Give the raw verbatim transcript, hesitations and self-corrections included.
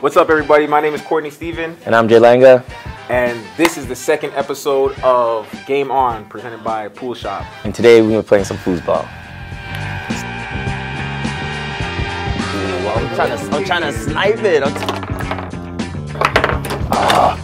What's up, everybody? My name is Courtney Stephen. And I'm Jay Langa. And this is the second episode of Game On, presented by Pool Shop. And today we're playing some foosball. I'm trying to, I'm trying to snipe it. I'm t- ah.